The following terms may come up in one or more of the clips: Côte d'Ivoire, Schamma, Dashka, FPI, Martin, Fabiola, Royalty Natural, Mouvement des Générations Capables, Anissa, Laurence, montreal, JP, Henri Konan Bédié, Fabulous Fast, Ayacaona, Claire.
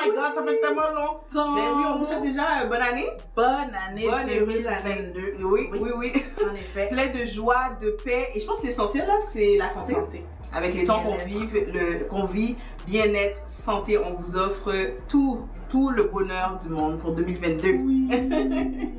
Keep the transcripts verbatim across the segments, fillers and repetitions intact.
my God, ça fait tellement longtemps. Mais oui, on vous souhaite déjà euh, bonne année. Bonne année bonne deux mille vingt-deux. Oui, oui, oui, oui. En effet. Plein de joie, de paix. Et je pense que l'essentiel, là, c'est la santé. santé. Avec les temps qu'on vit, le, qu'on vit, bien-être, santé, on vous offre tout, tout le bonheur du monde pour deux mille vingt-deux. Oui.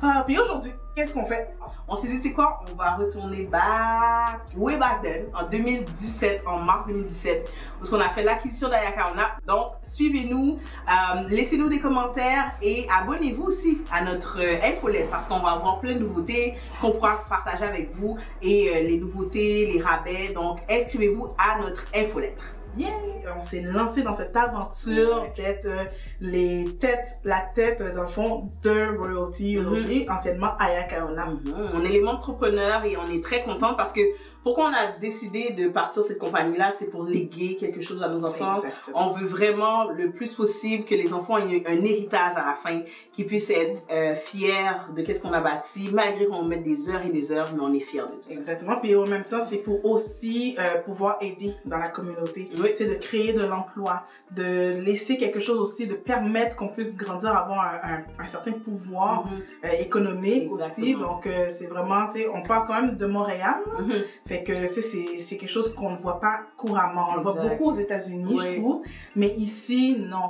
Ah, puis aujourd'hui, qu'est-ce qu'on fait? On s'est dit, tu sais quoi? On va retourner back, way back then, en deux mille dix-sept, en mars deux mille dix-sept, parce qu'on a fait l'acquisition d'Ayacaona. Donc, suivez-nous, euh, laissez-nous des commentaires et abonnez-vous aussi à notre euh, infolette parce qu'on va avoir plein de nouveautés qu'on pourra partager avec vous et euh, les nouveautés, les rabais. Donc, inscrivez-vous à notre infolettre. Yeah! On s'est lancé dans cette aventure d'être euh, les têtes, la tête euh, dans le fond de Royalty aujourd'hui, mm-hmm. anciennement Ayacaona. Mm-hmm. On est les entrepreneurs et on est très contents parce que pourquoi on a décidé de partir cette compagnie-là, c'est pour léguer quelque chose à nos enfants. Exactement. On veut vraiment le plus possible que les enfants aient un héritage à la fin, qu'ils puissent être euh, fiers de qu'est-ce qu'on a bâti, malgré qu'on mette des heures et des heures, mais on est fiers de tout ça. Exactement. Puis en même temps, c'est pour aussi euh, pouvoir aider dans la communauté. Oui. C'est de créer de l'emploi, de laisser quelque chose aussi, de permettre qu'on puisse grandir, avoir un, un, un certain pouvoir mm-hmm. euh, économique. Exactement. Aussi. Donc euh, c'est vraiment, tu sais, on part quand même de Montréal. Mm-hmm. Fait que c'est quelque chose qu'on ne voit pas couramment. On le voit beaucoup aux États-Unis, oui. je trouve, mais ici, non.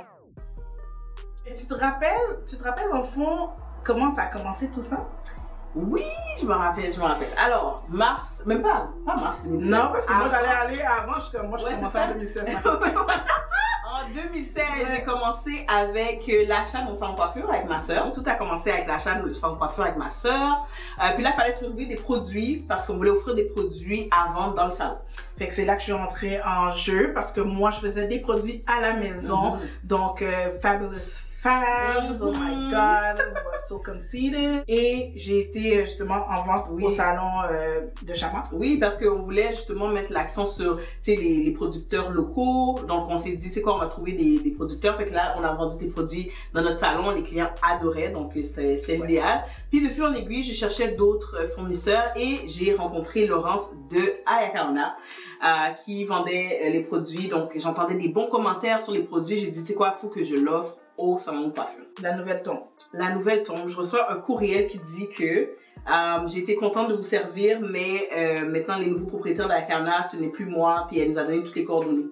Et tu te rappelles, tu te rappelles au fond comment ça a commencé tout ça? Oui, je me rappelle, je me rappelle. Alors, mars, même pas, pas mars deux mille seize. Non, parce que avant, moi, j'allais aller avant, je, moi, je ouais, commençais en deux mille seize. En deux mille seize, ouais. j'ai commencé avec l'achat de mon salon de coiffure avec ma soeur. Tout a commencé avec l'achat de mon salon de coiffure avec ma soeur. Euh, puis là, il fallait trouver des produits parce qu'on voulait offrir des produits à vendre dans le salon. Fait que c'est là que je suis rentrée en jeu parce que moi, je faisais des produits à la maison. Mm-hmm. Donc, euh, Fabulous Fabs, oh my God, I was so conceited. Et j'ai été justement en vente oui. au salon euh, de Schamma. Oui, parce qu'on voulait justement mettre l'accent sur les, les producteurs locaux. Donc on s'est dit, c'est quoi, on va trouver des, des producteurs. Fait que là, on a vendu des produits dans notre salon, les clients adoraient, donc c'était l'idéal. Ouais. Puis de fil en aiguille, je cherchais d'autres fournisseurs et j'ai rencontré Laurence de Ayacaona. Euh, qui vendait euh, les produits. Donc, j'entendais des bons commentaires sur les produits. J'ai dit, tu sais quoi, il faut que je l'offre au salon de coiffure. La nouvelle tombe. La nouvelle tombe. Je reçois un courriel qui dit que euh, j'ai été contente de vous servir, mais euh, maintenant, les nouveaux propriétaires de Ayacaona, ce n'est plus moi. Puis, elle nous a donné toutes les coordonnées.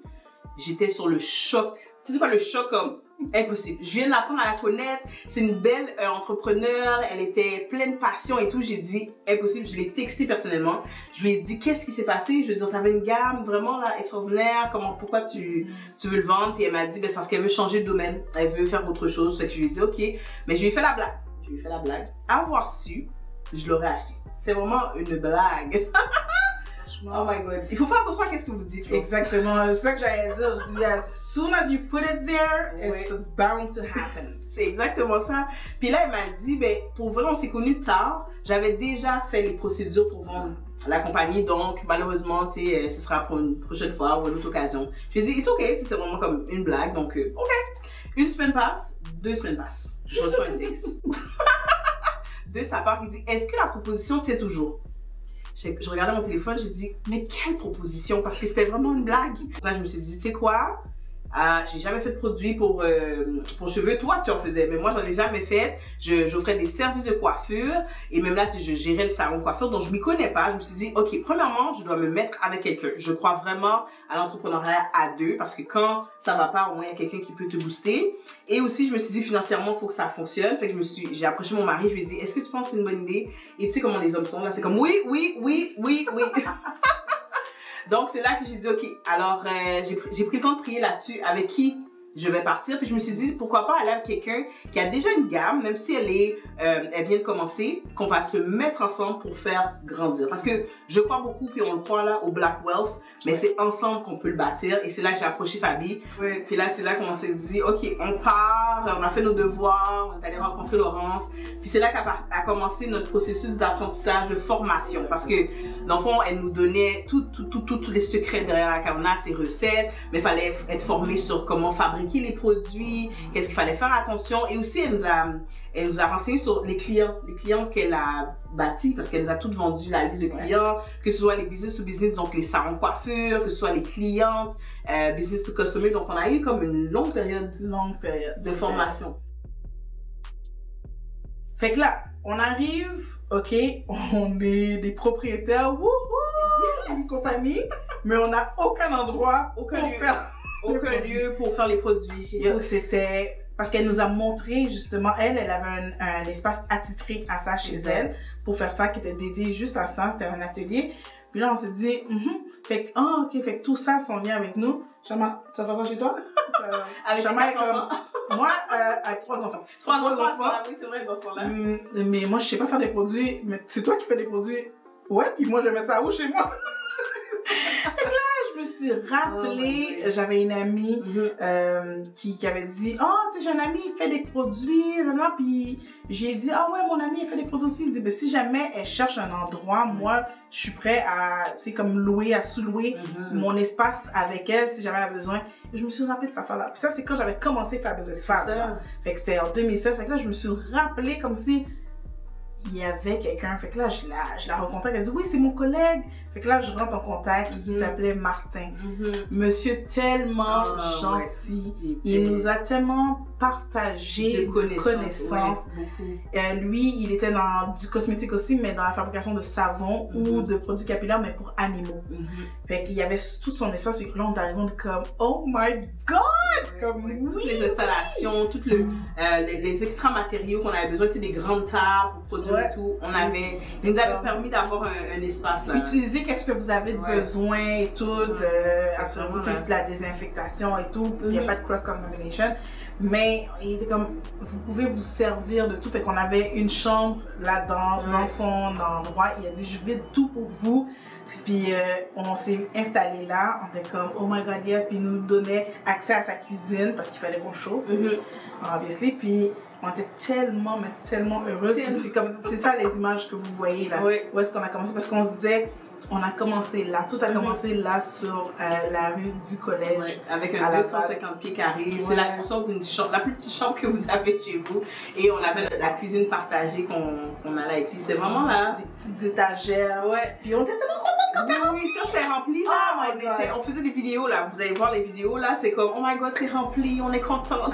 J'étais sur le choc. Tu sais quoi, le choc comme... impossible. Je viens d'apprendre à la connaître. C'est une belle euh, entrepreneur. Elle était pleine de passion et tout. J'ai dit impossible. Je l'ai texté personnellement. Je lui ai dit qu'est-ce qui s'est passé. Je lui ai dit t'avais une gamme vraiment là, extraordinaire. Comment, pourquoi tu, tu veux le vendre? Puis elle m'a dit ben, c'est parce qu'elle veut changer de domaine. Elle veut faire autre chose. Fait que je lui ai dit ok. Mais je lui ai fait la blague. Je lui ai fait la blague. Avoir su, je l'aurais acheté. C'est vraiment une blague. Oh my God. Il faut faire attention à qu'est-ce que vous dites. Exactement. C'est ça que j'allais dire. Je dis, as soon as you put it there, oui. it's bound to happen. C'est exactement ça. Puis là, elle m'a dit, ben, pour vrai, on s'est connus tard. J'avais déjà fait les procédures pour vendre la compagnie. Donc, malheureusement, tu sais, ce sera pour une prochaine fois ou une autre occasion. Je lui ai dit, it's okay. C'est vraiment comme une blague. Donc, euh, OK. Une semaine passe, deux semaines passent. Je reçois un texte de sa part qui dit, est-ce que la proposition tient toujours? Je regardais mon téléphone, j'ai dit, mais quelle proposition? Parce que c'était vraiment une blague. Là, je me suis dit, tu sais quoi? Euh, j'ai jamais fait de produit pour, euh, pour cheveux. Toi, tu en faisais, mais moi, j'en ai jamais fait. J'offrais des services de coiffure. Et même là, si je gérais le salon de coiffure, donc je m'y connais pas. Je me suis dit, OK, premièrement, je dois me mettre avec quelqu'un. Je crois vraiment à l'entrepreneuriat à deux parce que quand ça va pas, au moins, il y a quelqu'un qui peut te booster. Et aussi, je me suis dit, financièrement, il faut que ça fonctionne. Fait que je me suis, j'ai approché mon mari, je lui ai dit, est-ce que tu penses que c'est une bonne idée? Et tu sais comment les hommes sont là, c'est comme, oui, oui, oui, oui, oui. Donc, c'est là que j'ai dit, OK, alors euh, j'ai pris le temps de prier là-dessus avec qui je vais partir. Puis je me suis dit, pourquoi pas aller avec quelqu'un qui a déjà une gamme, même si elle, est, euh, elle vient de commencer, qu'on va se mettre ensemble pour faire grandir. Parce que je crois beaucoup, puis on le croit là, au Black Wealth, mais ouais. c'est ensemble qu'on peut le bâtir. Et c'est là que j'ai approché Fabi. Ouais. Puis là, c'est là qu'on s'est dit, OK, on part, on a fait nos devoirs, on est allé rencontrer Laurence. Puis c'est là qu'a commencé notre processus d'apprentissage, de formation. Parce que, dans le fond, elle nous donnait tous tout, tout, tout, tout les secrets derrière Ayacaona, ses recettes, mais il fallait être formé sur comment fabriquer fabriquer les produits, qu'est-ce qu'il fallait faire attention. Et aussi, elle nous a, elle nous a renseigné sur les clients, les clients qu'elle a bâtis, parce qu'elle nous a toutes vendu la liste de clients, ouais. que ce soit les business to business, donc les salons de coiffure, que ce soit les clientes, euh, business to customer. Donc, on a eu comme une longue période, longue période de formation. Ouais. Fait que là, on arrive, ok, on est des propriétaires, wouhou, yes, une compagnie, mais on n'a aucun endroit, aucun lieu, faire aucun lieu pour faire les produits. Yes. Donc c'était, parce qu'elle nous a montré justement, elle, elle avait un, un espace attitré à ça chez exact. Elle, pour faire ça, qui était dédié juste à ça, c'était un atelier. Puis là, on s'est dit, mm-hmm. fait que, oh, ok, fait que tout ça, s'en vient avec nous. Schamma, tu vas faire ça chez toi? Euh, avec Schamma avec euh, moi, euh, avec trois enfants. Trois, trois, trois enfants. enfants. Oui, c'est vrai, dans ce temps-là. Mmh, mais moi, je sais pas faire des produits. Mais c'est toi qui fais des produits. Ouais, puis moi, je vais mettre ça où chez moi? Je me suis rappelée, oh, j'avais une amie mm-hmm. euh, qui, qui avait dit « Ah, oh, tu sais, j'ai un ami, il fait des produits. » Puis j'ai dit « Ah oh, ouais, mon ami, il fait des produits aussi. » Il dit « Ben, si jamais elle cherche un endroit, moi, je suis prêt à, tu sais, comme louer, à sous-louer mm-hmm. mon espace avec elle si jamais elle a besoin. » Je me suis rappelée de cette affaire-là. Puis ça, c'est quand j'avais commencé Fabulous Fast. Fait que c'était en deux mille seize. Fait que là, je me suis rappelée comme si il y avait quelqu'un, fait que là, je la, je la recontacte, elle dit « Oui, c'est mon collègue ». Fait que là, je rentre en contact, mm-hmm. il s'appelait Martin. Mm-hmm. Monsieur tellement oh, gentil, ouais. il, il nous a tellement partagé de connaissances. connaissances. Ouais. Euh, lui, il était dans du cosmétique aussi, mais dans la fabrication de savon mm-hmm. ou de produits capillaires, mais pour animaux. Mm-hmm. Fait qu'il y avait tout son espace, puis là, on arrive comme « Oh my God !» Comme oui, toutes les installations, oui. toutes le, euh, les, les extra matériaux qu'on avait besoin, tu sais, des grandes tables pour produire ouais. et tout. On avait, ils nous avaient permis d'avoir un, un espace là. Utilisez qu'est-ce que vous avez de ouais. besoin et tout, euh, assurez-vous ouais. de la désinfectation et tout, il n'y a pas de cross-contamination. Mais il était comme, vous pouvez vous servir de tout. Fait qu'on avait une chambre là-dedans, ouais. dans son endroit. Il a dit, je vide tout pour vous. Puis euh, on s'est installé là, on était comme oh my god yes, puis il nous donnait accès à sa cuisine parce qu'il fallait qu'on chauffe, mm-hmm. obviously. Puis on était tellement, mais tellement heureuses. C'est comme c'est ça les images que vous voyez là, oui. où est-ce qu'on a commencé, parce qu'on se disait on a commencé là, tout a mm-hmm. commencé là sur euh, la rue du collège. Ouais, avec un deux cent cinquante pieds carrés, ouais. c'est la conscience d'une chambre, la plus petite chambre que vous avez chez vous. Et on avait la cuisine partagée qu'on qu'on allait avec lui, c'est vraiment là. Des petites étagères, ouais. Puis on était tellement contents quand c'était rempli. Quand c'est rempli, là, oh my god. On, était, on faisait des vidéos là, vous allez voir les vidéos là, c'est comme oh my god c'est rempli, on est contente.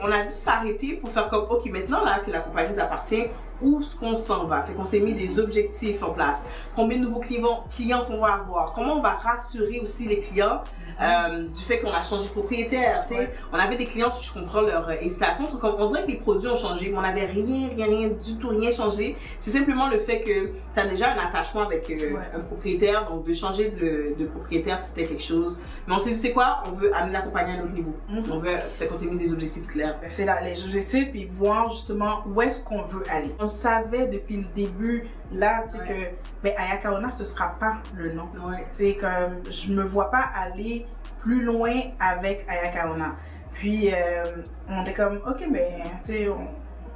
On a dû s'arrêter pour faire comme ok maintenant là que la compagnie nous appartient, où est-ce qu'on s'en va? Fait qu'on s'est mis des objectifs en place. Combien de nouveaux clients, clients qu'on va avoir? Comment on va rassurer aussi les clients euh, du fait qu'on a changé de propriétaire? Ouais. On avait des clients, je comprends leur hésitation. On dirait que les produits ont changé, mais on n'avait rien, rien, rien du tout, rien changé. C'est simplement le fait que tu as déjà un attachement avec euh, ouais. un propriétaire, donc de changer de, de propriétaire, c'était quelque chose. Mais on s'est dit, c'est quoi? On veut amener la compagnie à un autre niveau. Mm-hmm. On veut, fait qu'on s'est mis des objectifs clairs. C'est là, les objectifs, puis voir justement où est-ce qu'on veut aller. On savait depuis le début là tu sais ouais. que ben, Ayacaona ce sera pas le nom ouais. tu sais comme je me vois pas aller plus loin avec Ayacaona, puis euh, on est comme ok mais tu sais on,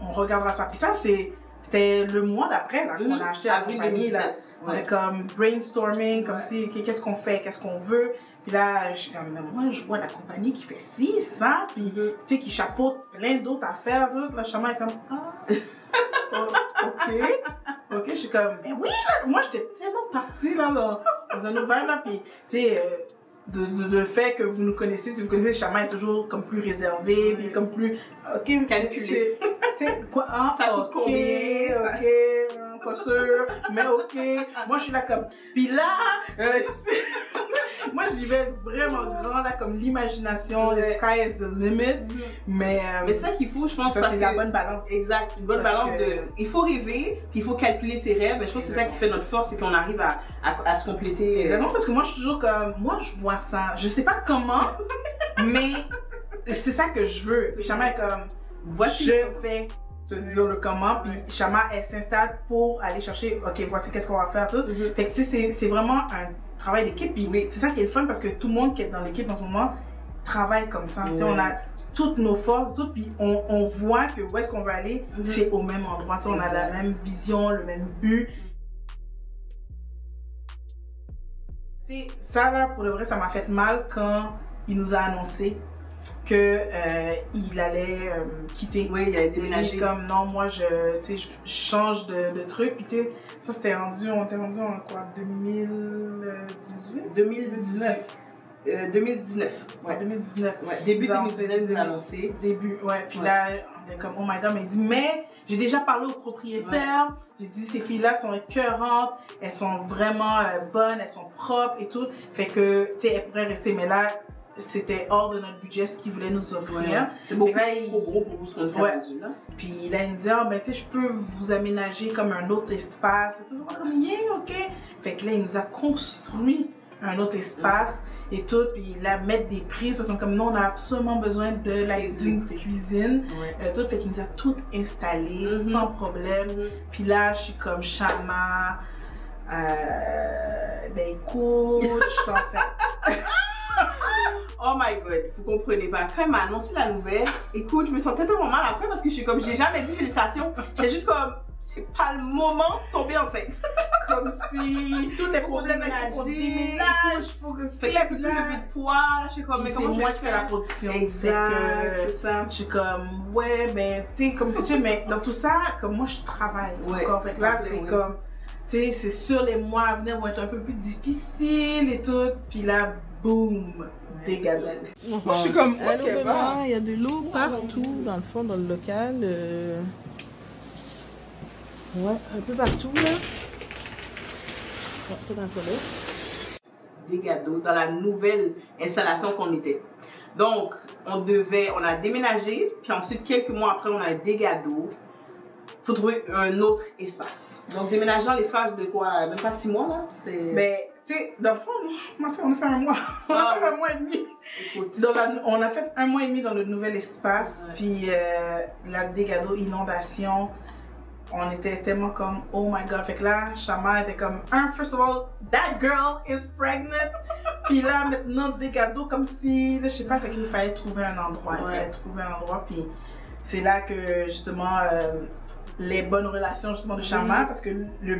on regardera ça, puis ça c'est c'était le mois d'après là qu'on a acheté la compagnie là ouais. on est comme brainstorming comme ouais. si okay, qu'est-ce qu'on fait, qu'est-ce qu'on veut. Puis là, je suis comme, moi, je vois la compagnie qui fait ci, ça, puis, tu sais, qui chapeaute plein d'autres affaires. Là, Schamma est comme, ah, oh, ok, ok, je suis comme, mais oui, là, moi, j'étais tellement partie, là, dans un ouvert, là, puis, tu sais, euh, de, de, de le fait que vous nous connaissez, si vous connaissez, Schamma est toujours comme plus réservé, puis comme plus, ok, calculé. Tu sais, quoi, ah, ça coûte combien, ok, ça... ok, pas sûr, mais ok, moi, je suis là comme, puis là, euh, moi, j'y vais vraiment grand, là, comme l'imagination, ouais. the sky is the limit. Mm-hmm. Mais, euh, mais c'est ça qu'il faut, je pense. C'est la bonne balance. Exact, une bonne parce balance que... de... Il faut rêver, puis il faut calculer ses rêves. Et je pense exactement. Que c'est ça qui fait notre force, c'est qu'on arrive à, à, à se compléter. Exactement, parce que moi, je suis toujours comme... Moi, je vois ça. Je sais pas comment, mais c'est ça que je veux. Puis Schamma est comme... Voici je vais... te dire le comment, puis Schamma, elle s'installe pour aller chercher, ok, voici qu'est-ce qu'on va faire, tout. Mm-hmm. Fait que tu sais, c'est vraiment un travail d'équipe, puis oui. c'est ça qui est le fun, parce que tout le monde qui est dans l'équipe en ce moment travaille comme ça. Oui. On a toutes nos forces, tout, puis on, on voit que où est-ce qu'on veut aller, mm-hmm. c'est au même endroit. On a la même vision, le même but. Ça là, pour le vrai, ça m'a fait mal quand il nous a annoncé qu'il euh, allait euh, quitter. Oui, il allait déménager. Comme non, moi je, je, je change de, de truc. Puis tu sais, ça c'était rendu, on était rendu en quoi, deux mille dix-huit? deux mille dix-neuf. Euh, deux mille dix-neuf. Ouais, deux mille dix-neuf. Ouais, début deux mille dix-neuf, il nous a annoncé. Début, ouais. Puis ouais. Là, on est comme, oh my god, mais il dit, mais j'ai déjà parlé au propriétaire. Ouais. J'ai dit, ces filles-là sont écœurantes, elles sont vraiment euh, bonnes, elles sont propres et tout. Fait que, tu sais, elles pourraient rester, mais là, c'était hors de notre budget ce qu'ils voulaient nous offrir. C'est beaucoup là, trop il... gros pour nous ce qu'on a rendu là. Puis là, il me dit, ah, oh, ben, tu sais, je peux vous aménager comme un autre espace. Et tout, comme, yeah, ok. Fait que là, il nous a construit un autre espace. Ouais. Et tout, puis là, mettre des prises, parce que comme nous, on a absolument besoin de la d'une cuisine, ouais. euh, tout, fait qu'il nous a tout installé, mm-hmm. sans problème. Mm-hmm. Puis là, je suis comme Schamma, euh, ben coach, je t'en sais. Oh my god, vous comprenez pas. Quand elle m'a annoncé la nouvelle, écoute, je me sentais tellement mal après parce que je suis comme, j'ai jamais dit félicitations, j'ai juste comme, c'est pas le moment de tomber enceinte. Comme si tout les problèmes qu'on déménage, faut que c'est plus de poids. Je suis comme, mais comment moi qui fais la production. Exact, c'est ça. Je suis comme, ouais, ben, tu sais, comme si tu mais dans tout ça, comme moi, je travaille. Ouais. En fait, là, c'est comme, tu sais, c'est sûr, les mois à venir vont être un peu plus difficiles et tout. Puis là, boum, dégâts. Moi, je suis comme, où est-ce qu'elle va? Il y a de l'eau partout, dans le fond, dans le local. Ouais, un peu partout, là. Des gâteaux dans la nouvelle installation qu'on était. Donc, on devait, on a déménagé, puis ensuite, quelques mois après, on a des gâteaux. Il faut trouver un autre espace. Donc, déménageant l'espace de quoi? Même pas six mois, là? Mais, tu sais, dans le fond, on a fait, on a fait un mois. On a ah, fait un mois et demi. Écoute. Dans la, on a fait un mois et demi dans notre nouvel espace, ouais. Puis euh, la des gâteaux, inondation. On était tellement comme, oh my god. Fait que là, Schamma était comme, un, first of all, that girl is pregnant. Puis là, maintenant, des gâteaux comme si, là, je sais pas, fait qu'il fallait trouver un endroit. Il ouais. fallait trouver un endroit. Puis c'est là que, justement, euh, les bonnes relations, justement, de Schamma, mm. parce que le, le,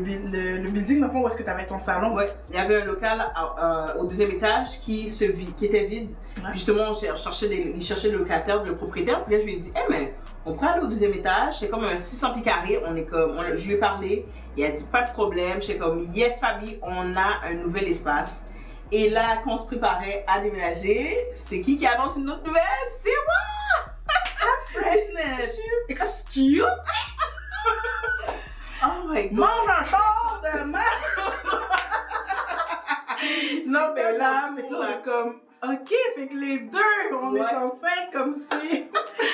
le building, dans le fond, où est-ce que tu avais ton salon? Ouais. Il y avait un local à, euh, au deuxième étage qui, se vide, qui était vide. Ouais. Justement, on cherchait, des, il cherchait le locataire, le propriétaire. Puis là, je lui ai dit, eh, hey, mais. On prend aller au deuxième étage, c'est comme un six cents pieds carrés, on est comme, on, je lui ai parlé, il a dit pas de problème, j'étais comme yes Fabi, on a un nouvel espace. Et là, qu'on se préparait à déménager, c'est qui qui annonce une autre nouvelle? C'est moi! Excuse me! Oh my god! Mange un char de merde! Non, mais là, mais là, comme. Ok, fait que les deux, on ouais. est enceinte comme si.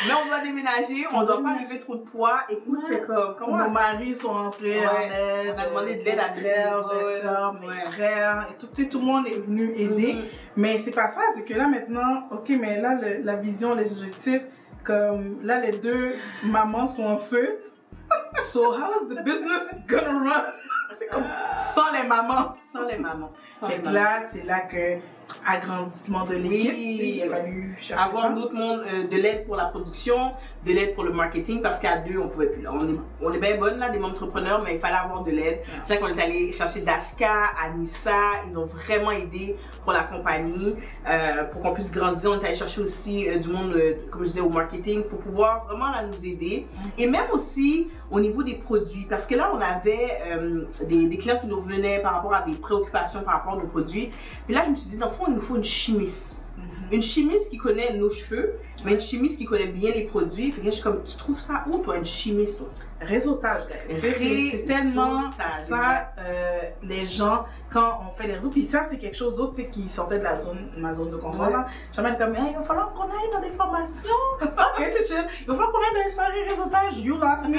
Mais on doit déménager, on ne doit pas lever trop de poids. Écoute, ouais. c'est comme. Comment nos maris sont entrés ouais. en aide. On a demandé de l'aide à Claire, mes soeurs, mes ouais. frères. Et tout, tout le monde est venu aider. Mm -hmm. Mais c'est pas ça, c'est que là maintenant, ok, mais là, le, la vision, les objectifs, comme là, les deux mamans sont enceintes. So, how is the business gonna run? C'est comme sans les mamans. Sans les mamans. Sans fait les que mamans. Là, c'est là que agrandissement de l'équipe, oui, il a fallu chercher avoir d'autres mondes, euh, de l'aide pour la production, de l'aide pour le marketing, parce qu'à deux, on pouvait plus. Là, on, est, on est bien bonnes, là, des entrepreneurs, mais il fallait avoir de l'aide. Yeah. C'est vrai qu'on est allé chercher Dashka, Anissa, ils ont vraiment aidé pour la compagnie, euh, pour qu'on puisse grandir. On est allé chercher aussi euh, du monde, euh, comme je disais, au marketing, pour pouvoir vraiment là, nous aider. Et même aussi au niveau des produits, parce que là, on avait euh, des, des clients qui nous revenaient par rapport à des préoccupations par rapport à nos produits. Puis là, je me suis dit, dans le fond, il nous faut une chimiste. Mm-hmm. Une chimiste qui connaît nos cheveux, mais une chimiste qui connaît bien les produits. Fait que je suis comme, tu trouves ça où, toi, une chimiste, toi? Réseautage, c'est tellement ça, euh, les gens, quand on fait les réseaux. Puis ça, c'est quelque chose d'autre qui sortait de la zone, ma zone de confort. J'aimerais comme, hey, il va falloir qu'on aille dans des formations. Ok, c'est chill. Il va falloir qu'on aille dans les soirées réseautage. You last me.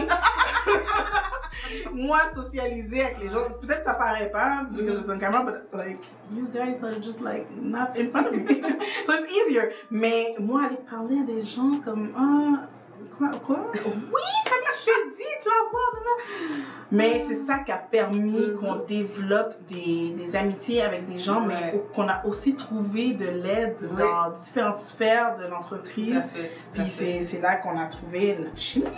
Moi, socialiser avec les gens, peut-être ça paraît pas, parce que c'est une caméra, mais like, you guys are just like not in front of me. So it's easier. Mais moi, aller parler à des gens comme, ah, quoi, quoi? Oui! Calice, je dis, tu vas voir. Mais c'est ça qui a permis qu'on développe des, des amitiés avec des gens, mais qu'on a aussi trouvé de l'aide dans différentes sphères de l'entreprise. Puis c'est là qu'on a trouvé notre chimiste.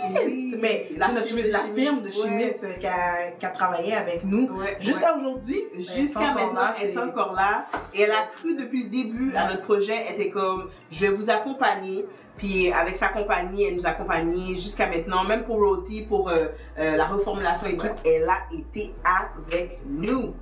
Mais la firme de chimiste qui a travaillé avec nous jusqu'à aujourd'hui. Jusqu'à maintenant, elle est encore là. Et elle a cru depuis le début à notre projet. Elle était comme, je vais vous accompagner. Puis avec sa compagnie, elle nous a accompagnés jusqu'à maintenant, même pour Royalty, pour euh, euh, la reformulation et tout, elle a été avec nous.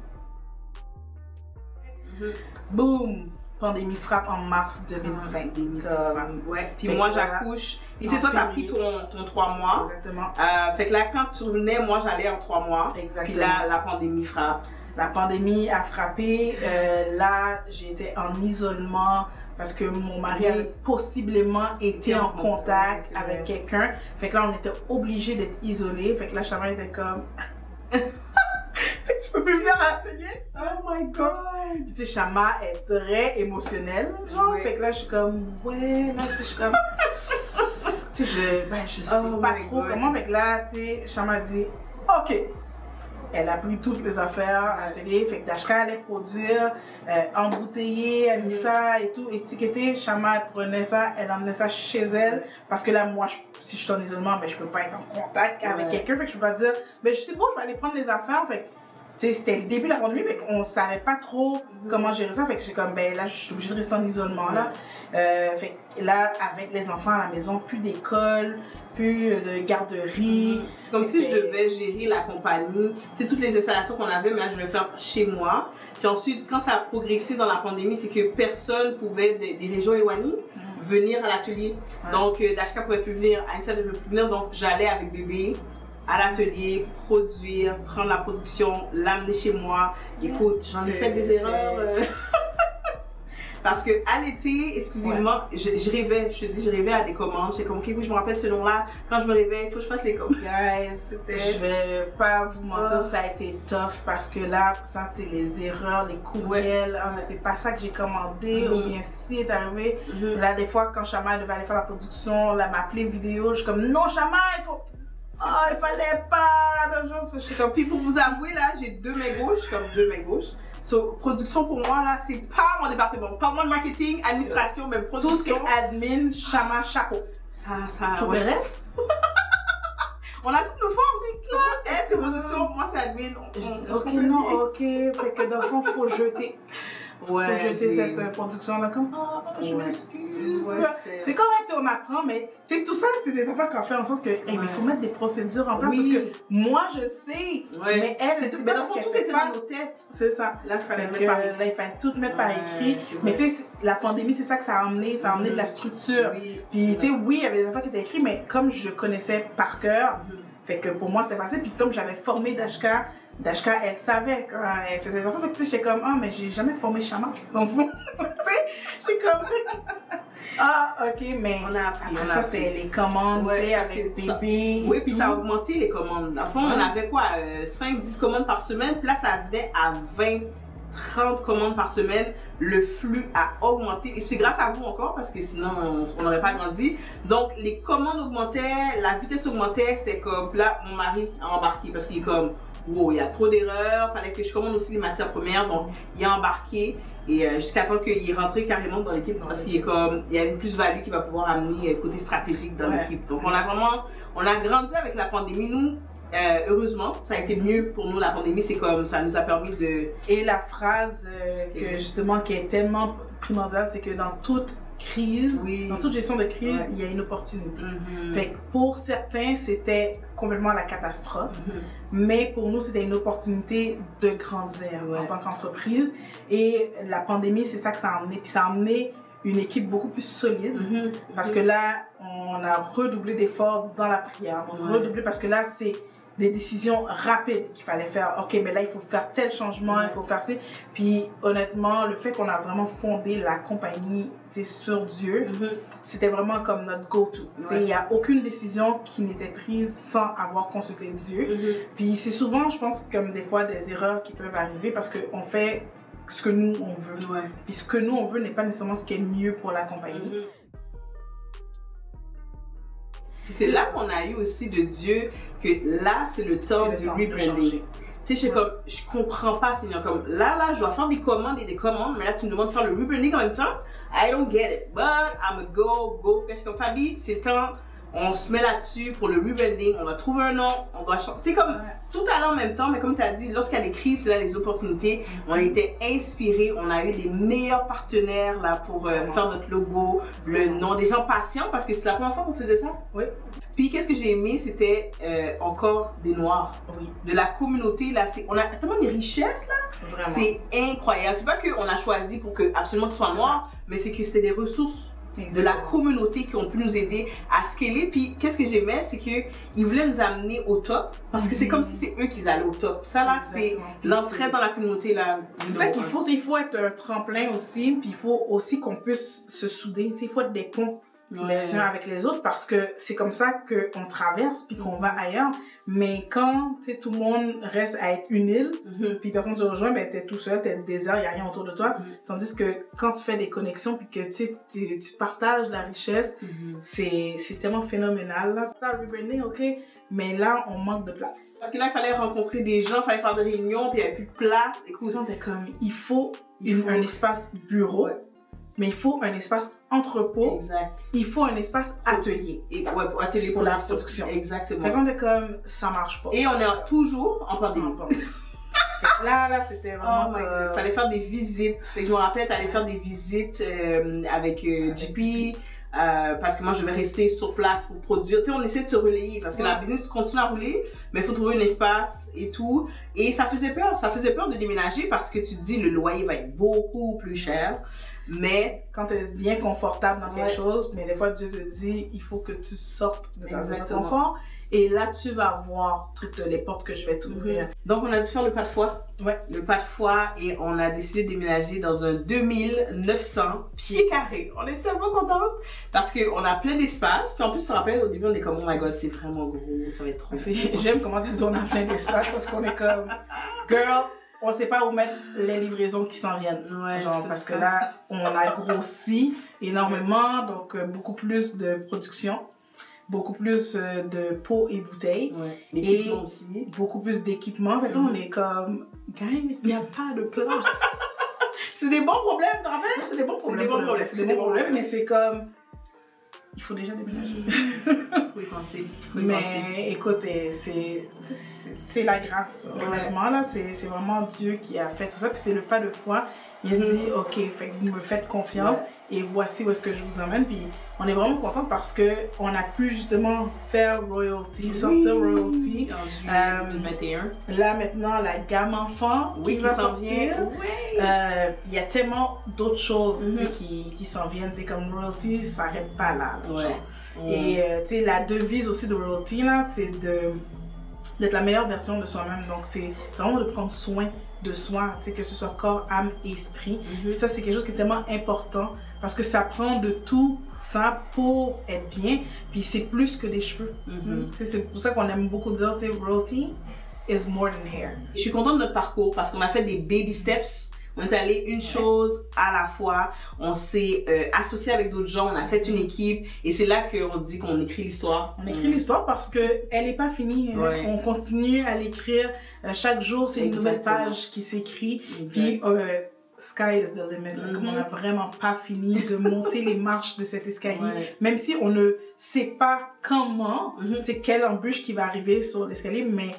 Mm-hmm. Boum! Pandémie frappe en mars deux mille vingt. Mm-hmm. Comme, ouais. Puis fait moi j'accouche. Et c'est toi, t'as pris ton, ton trois mois. Exactement. Euh, fait que là, quand tu revenais, moi j'allais en trois mois. Exactement. Puis là, la pandémie frappe. La pandémie a frappé. Euh, là, j'étais en isolement. Parce que mon mari avait possiblement été en contact avec quelqu'un. Fait que là, on était obligés d'être isolés. Fait que là, Schamma était comme... fait que tu peux plus venir à l'atelier? Oh my God! Tu sais, Schamma est très émotionnelle, genre. Ouais. Fait que là, je suis comme... Ouais, là, tu sais, je suis comme... tu sais, je... Ben, je sais oh pas trop God. Comment. Fait que là, tu sais, Schamma dit... OK! Elle a pris toutes les affaires à l'atelier. Fait que Dashka allait produire, euh, embouteiller, Anissa et tout, étiqueter. Schamma prenait ça, elle emmenait ça chez elle. Parce que là, moi, je, si je suis en isolement, mais je peux pas être en contact avec ouais. quelqu'un. Fait que je peux pas dire, mais je sais bon, je vais aller prendre les affaires. Fait que c'était le début de la pandémie, fait qu'on savait pas trop mm-hmm. comment gérer ça. Fait que j'ai comme, ben là, je suis obligée de rester en isolement. Ouais. Là. Euh, fait que là, avec les enfants à la maison, plus d'école. De garderie. C'est comme si je devais gérer la compagnie. C'est toutes les installations qu'on avait, mais là, je vais faire chez moi. Puis ensuite, quand ça a progressé dans la pandémie, c'est que personne pouvait, des, des régions éloignées, mmh. venir à l'atelier. Ouais. Donc, euh, Dashka ne pouvait plus venir, Anissa ne pouvait plus venir. Donc, j'allais avec bébé à l'atelier, produire, prendre la production, l'amener chez moi. Écoute, j'en ai fait des erreurs. Euh... Parce que à l'été, exclusivement, ouais. je, je rêvais, je te dis, je rêvais à des commandes. J'étais comme, ok, oui, je me rappelle ce nom-là. Quand je me réveille, il faut que je fasse les commandes. Guys, je vais pas vous mentir, oh. ça a été tough parce que là, ça, c'est les erreurs, les courriels. Ouais. Ah, mais c'est pas ça que j'ai commandé. Mm-hmm. Ou bien si, t'es arrivé. Mm-hmm. Là, des fois, quand Schamma devait aller faire la production, là, m'appeler vidéo, je suis comme, non, Schamma, il faut. Ah, oh, il fallait pas. Je suis comme, puis pour vous avouer, là, j'ai deux mains gauches. Je suis comme, deux mains gauches. So, production pour moi, là, c'est pas mon département. Pas moi de marketing, administration, même production. Tout ce qui est admin, Schamma, chapeau. Ça, ça. Tout ouais. le reste. On a toutes nos formes, c'est clair. Elle, c'est production, moi, c'est admin. On, on, ok, non, ok. Fait que dans le fond, faut jeter. Ouais. Faut jeter cette euh, production-là comme, oh, je ouais. m'excuse. Ouais, c'est correct, on apprend, mais tu sais, tout ça, c'est des affaires qu'on fait en sorte que, hey, ouais. mais il faut mettre des procédures en place oui. parce que moi, je sais, ouais. mais elle, tout, mais dans fond, tout était dans nos têtes. C'est ça. Là, il fallait mettre par écrit. Là, il fallait tout mettre ouais, par écrit. Mais tu sais, la pandémie, c'est ça que ça a amené. Ça a amené mm-hmm. de la structure. Oui. Puis tu sais, oui, il y avait des affaires qui étaient écrites, mais comme je connaissais par cœur, mm-hmm. fait que pour moi, c'était facile. Puis comme j'avais formé Dashka, Dashka, elle savait quand elle faisait les enfants. Fait que j'étais comme, ah, oh, mais j'ai jamais formé Schamma. Donc, tu sais, j'ai comme, ah, ok, mais on a appris, après on a ça, c'était les commandes, ouais, avec bébé. Ça... Oui, puis tout. Ça a augmenté les commandes. Dans le fond, ouais. on avait quoi, euh, cinq dix commandes par semaine. Puis là, ça venait à vingt trente commandes par semaine. Le flux a augmenté. Et c'est grâce à vous encore, parce que sinon, on n'aurait pas grandi. Donc, les commandes augmentaient, la vitesse augmentait. C'était comme, là, mon mari a embarqué, parce qu'il est comme, wow, il y a trop d'erreurs, fallait que je commande aussi les matières premières, donc il a embarqué et euh, jusqu'à temps qu'il est rentré carrément dans l'équipe parce qu'il est comme, il y a une plus-value qu'il va pouvoir amener euh, côté stratégique dans ouais. l'équipe. Donc on a vraiment, on a grandi avec la pandémie, nous, euh, heureusement, ça a été mieux pour nous, la pandémie, c'est comme, ça nous a permis de... Et la phrase euh, que justement, qui est tellement primordiale, c'est que dans toute crise, oui. dans toute gestion de crise, ouais. il y a une opportunité. Mm-hmm. Fait que pour certains, c'était complètement la catastrophe, mm-hmm. mais pour nous, c'était une opportunité de grandir ouais. en tant qu'entreprise. Et la pandémie, c'est ça que ça a amené. Puis ça a amené une équipe beaucoup plus solide, mm-hmm. parce que là, on a redoublé d'efforts dans la prière. On a redoublé parce que là, c'est des décisions rapides qu'il fallait faire. Ok, mais là, il faut faire tel changement, mmh. il faut faire ça. Puis, honnêtement, le fait qu'on a vraiment fondé la compagnie sur Dieu, mmh. c'était vraiment comme notre go-to. Ouais. Il n'y a aucune décision qui n'était prise sans avoir consulté Dieu. Mmh. Puis, c'est souvent, je pense, comme des fois, des erreurs qui peuvent arriver parce qu'on fait ce que nous, on veut. Ouais. Puis, ce que nous, on veut n'est pas nécessairement ce qui est mieux pour la compagnie. Mmh. Puis c'est là qu'on a eu aussi de Dieu que là, c'est le temps du rebranding. Tu sais, je comme, je comprends pas, Seigneur. Comme là, là, je dois faire des commandes et des commandes, mais là, tu me demandes de faire le rebranding en même temps. I don't get it, but I'm gonna go, go. Je suis comme Fabi, c'est temps, on se met là-dessus pour le rebranding, on va trouver un nom, on doit changer. Tu sais, comme tout à l'heure en même temps, mais comme tu as dit, lorsqu'il y a des crises, là, les opportunités, on a été inspirés, on a eu les meilleurs partenaires là pour euh, faire notre logo, le nom, des gens patients, parce que c'est la première fois qu'on faisait ça. Oui. Puis, qu'est-ce que j'ai aimé, c'était euh, encore des Noirs, oui. De la communauté, là, on a tellement une richesse, là, c'est incroyable. C'est pas qu'on a choisi pour que absolument qu'ils soient noirs, mais c'est que c'était des ressources. Exactement. De la communauté qui ont pu nous aider à scaler. Puis, qu'est-ce que j'aimais, c'est qu'ils voulaient nous amener au top, parce que c'est comme si c'est eux qui allaient au top. Ça, là, c'est l'entrée dans la communauté, là. C'est ça qu'il faut, il faut être un tremplin aussi, puis il faut aussi qu'on puisse se souder, il faut être des ponts. Ouais. Les uns avec les autres, parce que c'est comme ça qu'on traverse puis qu'on va ailleurs. Mais quand tout le monde reste à être une île, mm-hmm. puis personne ne se rejoint, ben, t'es tout seul, t'es désert, il n'y a rien autour de toi. Mm-hmm. Tandis que quand tu fais des connexions puis que tu partages la richesse, mm-hmm. c'est tellement phénoménal. Là. Ça, rebranding, ok, mais là, on manque de place. Parce que là, il fallait rencontrer des gens, il fallait faire des réunions, puis il n'y avait plus de place. Écoute, on était comme, il faut, il faut... un espace bureau. Ouais. Mais il faut un espace entrepôt, exact. Il faut un espace atelier. Et ouais, pour atelier pour la production. Exactement. Fait qu'on est comme, ça marche pas. Et on est toujours en pandémie. Là, là, c'était vraiment... Oh euh... fallait faire des visites. Fait que je me rappelle, t'allais faire des visites euh, avec euh, J P. Euh, parce que moi, je vais rester sur place pour produire. Tu sais, on essaie de se relayer parce que ouais. la business continue à rouler, mais il faut trouver un espace et tout. Et ça faisait peur. Ça faisait peur de déménager parce que tu te dis, le loyer va être beaucoup plus cher. Mais quand tu es bien confortable dans ouais. quelque chose, mais des fois, Dieu te dit, il faut que tu sortes de ta zone de confort. Et là, tu vas voir toutes les portes que je vais t'ouvrir. Donc, on a dû faire le pas de foi. Ouais. Le pas de foi. Et on a décidé de déménager dans un deux mille neuf cents pieds carrés. On est tellement contente parce qu'on a plein d'espace. Puis en plus, tu te rappelles, au début, on est comme, oh my god, c'est vraiment gros, ça va être trop. J'aime comment tu as dit, on a plein d'espace parce qu'on est comme, girl, on sait pas où mettre les livraisons qui s'en viennent. Ouais, genre, parce ça. que là, on a grossi énormément, donc euh, beaucoup plus de production. Beaucoup plus de pots et bouteilles. Ouais. Et aussi. Beaucoup plus d'équipements. Fait que là, on est comme, guys, il n'y a pas de place. C'est des bons problèmes, t'en fais? C'est des bons problèmes. C'est des bons problèmes, des bons problèmes mais c'est comme, il faut déjà déménager. Il faut y penser. Faut y mais penser. Écoute, c'est la grâce. Honnêtement, ouais. là, c'est vraiment Dieu qui a fait tout ça. Puis c'est le pas de foi. Il a mm -hmm. dit, OK, fait que vous me faites confiance. Ouais. Et voici où est-ce que je vous emmène. Puis on est vraiment contents parce qu'on a pu justement faire Royalty, oui. sortir Royalty. En euh, deux mille vingt et un. Là maintenant, la gamme enfant oui, qui, qui va s'en venir. Oui. Euh, y a tellement d'autres choses mm-hmm. qui, qui s'en viennent. T'sais, comme Royalty, ça s'arrête pas là. là ouais. Ouais. Et euh, t'sais, la devise aussi de Royalty, c'est d'être la meilleure version de soi-même. Donc c'est vraiment de prendre soin de soi, que ce soit corps, âme et esprit. Mm-hmm. Ça, c'est quelque chose qui est tellement important. Parce que ça prend de tout ça pour être bien, puis c'est plus que des cheveux. Mm-hmm. C'est pour ça qu'on aime beaucoup dire, tu sais, royalty is more than hair. Je suis contente de notre parcours parce qu'on a fait des baby steps. On est allé une chose à la fois, on s'est euh, associé avec d'autres gens, on a fait une équipe et c'est là qu'on dit qu'on écrit l'histoire. On écrit l'histoire parce qu'elle n'est pas finie, ouais. on continue à l'écrire. Euh, chaque jour, c'est une nouvelle page qui s'écrit. Puis euh, sky is the limit. Mm-hmm. Comme on n'a vraiment pas fini de monter les marches de cet escalier. Ouais. Même si on ne sait pas comment, mm-hmm. c'est quelle embûche qui va arriver sur l'escalier, mais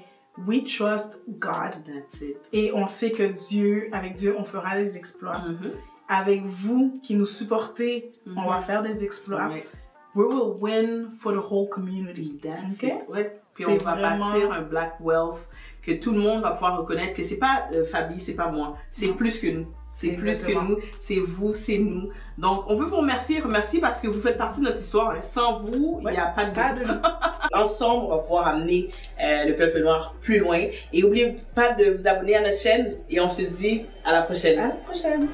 we trust God. That's it. Et on sait que Dieu, avec Dieu, on fera des exploits. Mm-hmm. Avec vous qui nous supportez, mm-hmm. on va faire des exploits. Ouais. We will win for the whole community. That's okay? it. Ouais. Puis on va vraiment bâtir un black wealth que tout le monde va pouvoir reconnaître que c'est pas euh, Fabi, c'est pas moi, c'est mm-hmm. plus que nous. C'est plus que nous, c'est vous, c'est nous. Donc, on veut vous remercier, remercier parce que vous faites partie de notre histoire. Hein. Sans vous, il ouais, n'y a pas de cas de nous. Ensemble, on va pouvoir amener euh, le peuple noir plus loin. Et n'oubliez pas de vous abonner à notre chaîne et on se dit à la prochaine. À la prochaine.